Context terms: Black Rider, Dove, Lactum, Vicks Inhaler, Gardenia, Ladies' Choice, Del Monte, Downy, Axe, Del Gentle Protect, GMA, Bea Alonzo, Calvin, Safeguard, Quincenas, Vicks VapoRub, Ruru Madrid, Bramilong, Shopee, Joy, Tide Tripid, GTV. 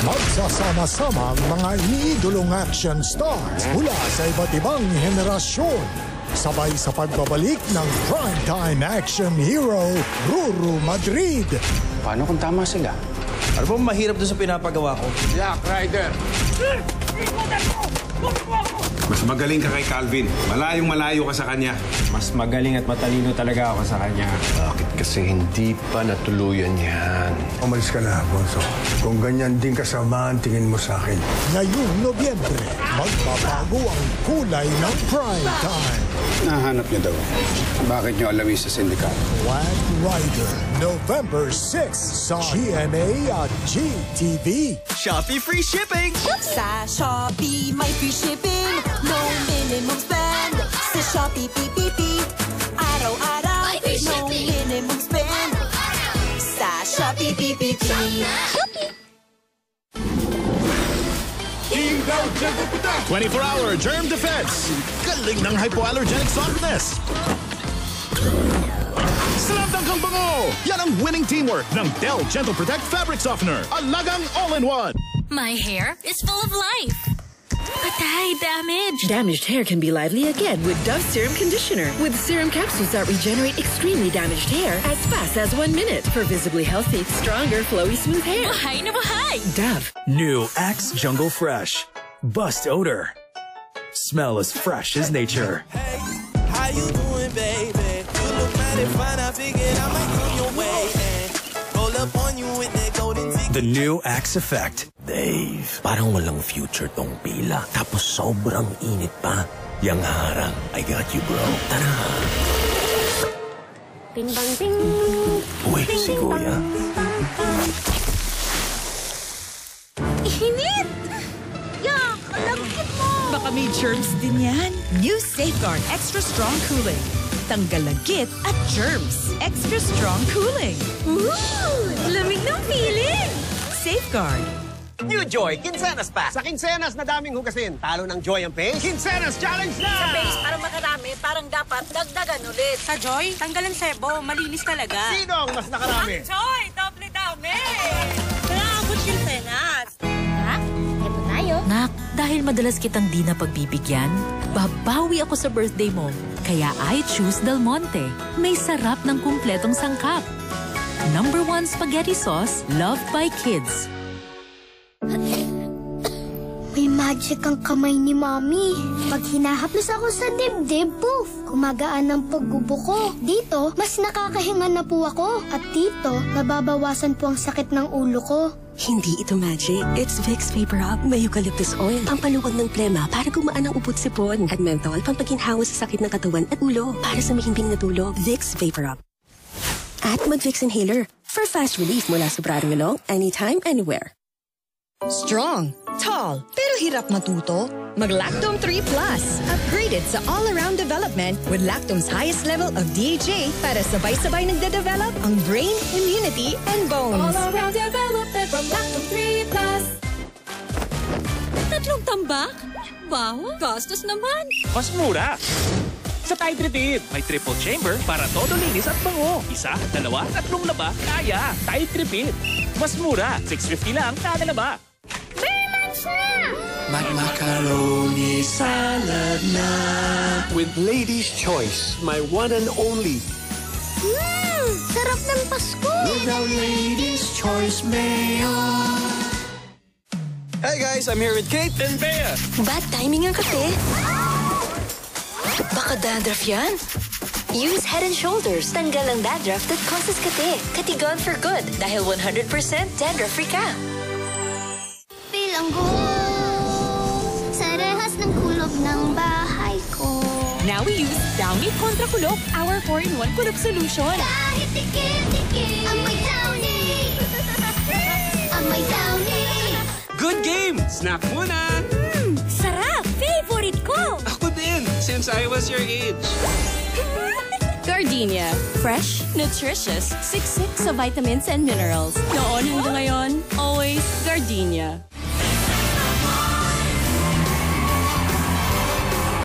Magsasama-sama ang mga iidolong action stars mula sa iba't ibang henerasyon. Sabay sa pagbabalik ng primetime action hero, Ruru Madrid. Paano kung tama sila? Ano bang mahirap doon sa pinapagawa ko? Black Rider! Mas magaling ka kay Calvin. Malayong-malayo ka sa kanya. Mas magaling at matalino talaga ako sa kanya. Bakit kasi hindi pa natuluyan yan? Umalis ka na, Bonso. Kung ganyan din kasama, tingin mo sa akin. Ngayong Nobyembre, magbabago ang kulay ng prime time. Nahanap niyo daw. Bakit niyo alamin sa sindikat? Black Rider, November 6 sa GMA at GTV. Shopee free shipping! Sa Shopee, may free shipping. No minimum spend. Sa Shopee PPP, araw-araw, no minimum spend. Sa Shopee PPP. Shopee! 24-hour germ defense. Galing ng hypoallergenic softness. Slap ng kang bango! Yan ang winning teamwork ng Del Gentle Protect Fabric Softener. Alagang all-in-one. My hair is full of life. Patay, damaged. Damaged hair can be lively again with Dove Serum Conditioner. With serum capsules that regenerate extremely damaged hair as fast as 1 minute for visibly healthy, stronger, flowy, smooth hair. Buhay na buhay! Dove. New Axe Jungle Fresh. Bust odor. Smell as fresh as nature. Hey, how you doing, baby? You look mighty fine, I figured I might come your way. Roll up on you with that golden ticket. The new Axe Effect. Dave, parang walang future tong pila. Tapos sobrang init pa. Yang harang, I got you, bro. Tara! Ting-bang-ting! Uy, si Kuya. Init! Baka may germs din yan. New Safeguard Extra Strong Cooling. Tanggal lagkit at germs. Extra Strong Cooling. Ooh! Lamig ng feeling! Safeguard. New Joy Quincenas pa. Sa Quincenas na daming hugasin. Talo ng Joy ang pace. Quincenas Challenge na! Sa pace, para makarami, parang dapat dagdagan ulit. Sa Joy, tanggalan sebo. Malinis talaga. Sino ang mas nakarami? Ang Joy! Doble dami! Kaya abot Quincenas. Ha? Ito tayo. Nak, dahil madalas kitang di na pagbibigyan, babawi ako sa birthday mo. Kaya I choose Del Monte. May sarap ng kumpletong sangkap. Number 1 spaghetti sauce, loved by kids. May magic ang kamay ni Mommy. Pag hinahaplos ako sa dibdib, poof! Kumagaan ang paggubo ko. Dito, mas nakakahinga na po ako. At dito, nababawasan po ang sakit ng ulo ko. Hindi ito magic. It's Vicks VapoRub. May eucalyptus oil. Pampaluwag ng plema para gumaan ang ubod sipon. At menthol, pampaginhawa sa sakit ng katawan at ulo. Para sa mahimbing na tulog. Vicks VapoRub. At mag Vicks Inhaler. For fast relief mula sa Bramilong, anytime, anywhere. Strong, tall, pero hirap matuto. Mag Lactum 3 Plus. Upgraded sa all-around development with Lactum's highest level of DHA para sabay-sabay nagde-develop ang brain, immunity, and bones. All-around development from Lactum 3 Plus. 3 tambak? Wow, gastos naman. Mas mura. Sa Tide Tripid, may triple chamber para todo linis at bango. 1, 2, 3 laba, kaya. Tide Tripid. Mas mura, 6.50 lang kada laba. Macaroni salad na. With Ladies' Choice, my one and only. Mmm, sarap ng Pasko. With our Ladies' Choice mayo. Hey guys, I'm here with Kate and Bea. Bad timing ang kape. Baka dandruff yan? Use Head & Shoulders. Tanggal ang dandruff that causes kate. Katigon for good dahil 100% dandruff-free ka. Feel ang gulo sa rehas ng kulob ng bahay ko. Now we use Downy Contra Kulog, our 4-in-1 kulog solution. Kahit tikil-tikil, amoy Downy! Amoy Downy! Good game! Snack muna! Mmm, sarap! Favorite ko! Ako din, since I was your age. Gardenia. Fresh, nutritious, siksik sa vitamins and minerals. Noon hanggang ngayon, always Gardenia.